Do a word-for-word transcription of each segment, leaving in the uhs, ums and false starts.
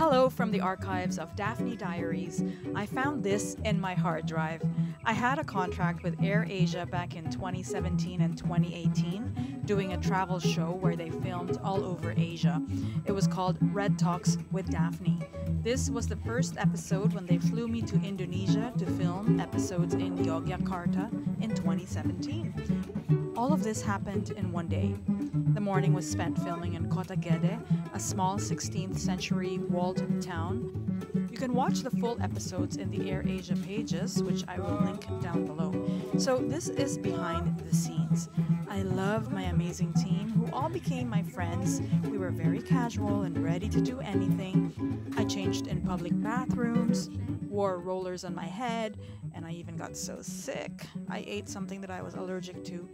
Hello from the archives of Daphne Diaries. I found this in my hard drive. I had a contract with AirAsia back in twenty seventeen and twenty eighteen, doing a travel show where they filmed all over Asia. It was called Red Talks with Daphne. This was the first episode when they flew me to Indonesia to film episodes in Yogyakarta in twenty seventeen. All of this happened in one day. The morning was spent filming in Kota Gede, a small sixteenth century walled town. You can watch the full episodes in the AirAsia pages, which I will link down below. So this is behind the scenes. I love my amazing team, who all became my friends. We were very casual and ready to do anything. I changed in public bathrooms, wore rollers on my head, and I even got so sick, I ate something that I was allergic to.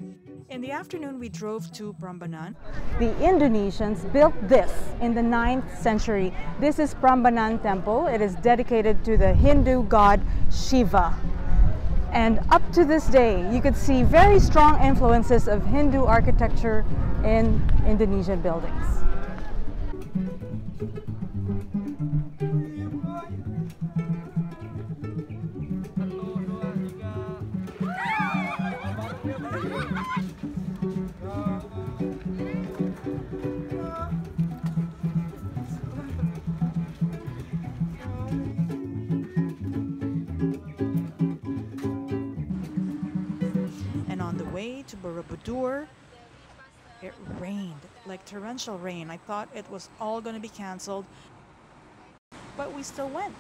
In the afternoon, we drove to Prambanan. The Indonesians built this in the ninth century. This is Prambanan Temple. It is dedicated to the Hindu god Shiva. And up to this day, you could see very strong influences of Hindu architecture in Indonesian buildings. To Borobudur, it rained like torrential rain. I thought it was all going to be cancelled, but we still went.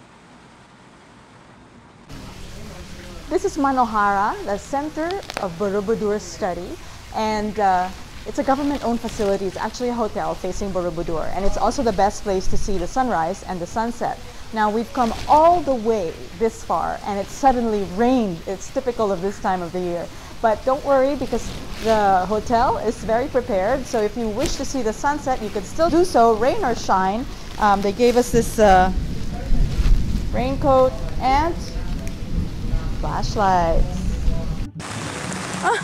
This is Manohara, the center of Borobudur's study, and uh, it's a government-owned facility. It's actually a hotel facing Borobudur, and it's also the best place to see the sunrise and the sunset. Now, we've come all the way this far, and it suddenly rained. It's typical of this time of the year. But don't worry, because the hotel is very prepared, so if you wish to see the sunset, you can still do so, rain or shine. Um, they gave us this uh, raincoat and flashlights. Ah,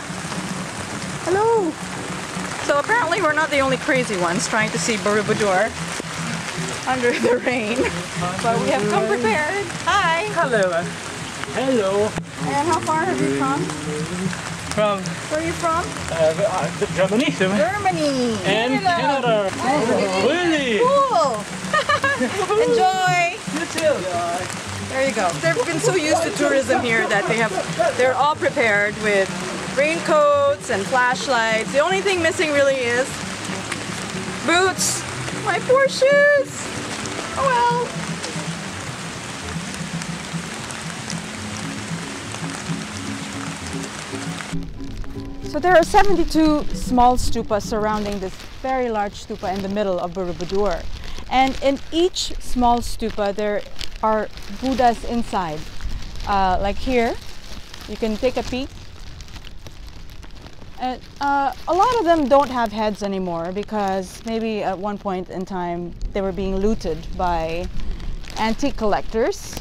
hello! So apparently we're not the only crazy ones trying to see Borobudur under the rain, but we have come prepared. Hi! Hello! Hello! And how far have you come? From? Where are you from? Uh, uh, Germany. Germany. And Canada. Canada. Oh, really? Cool. Enjoy. You too. There you go. They've been so used to tourism here that they have, they're all prepared with raincoats and flashlights. The only thing missing really is boots. My poor shoes. Oh well. So there are seventy-two small stupas surrounding this very large stupa in the middle of Borobudur. And in each small stupa, there are Buddhas inside. Uh, like here, you can take a peek. And, uh, a lot of them don't have heads anymore because maybe at one point in time, they were being looted by antique collectors.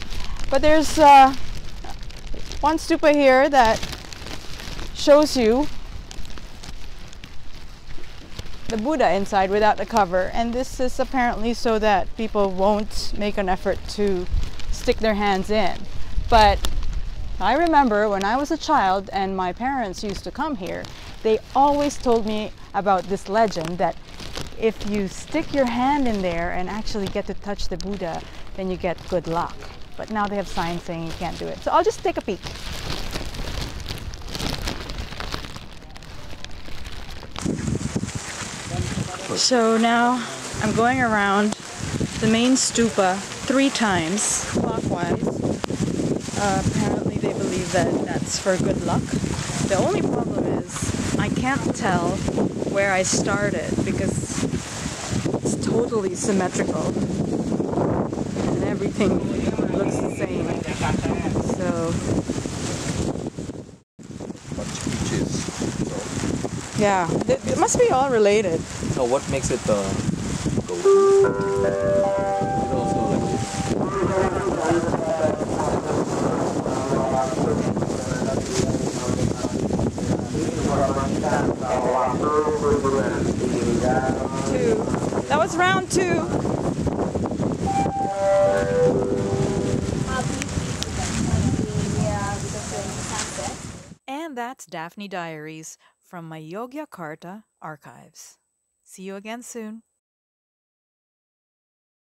But there's uh, one stupa here that shows you the Buddha inside without the cover, and this is apparently so that people won't make an effort to stick their hands in. But I remember when I was a child and my parents used to come here, they always told me about this legend that if you stick your hand in there and actually get to touch the Buddha, then you get good luck. But now they have signs saying you can't do it. So I'll just take a peek. So now I'm going around the main stupa three times clockwise. Uh, apparently they believe that that's for good luck. The only problem is I can't tell where I started because it's totally symmetrical and everything looks the same. So yeah, it must be all related. So what makes it uh, go? It's also like this. Two. That was round two. And that's Daphne Diaries from my Yogyakarta archives. See you again soon.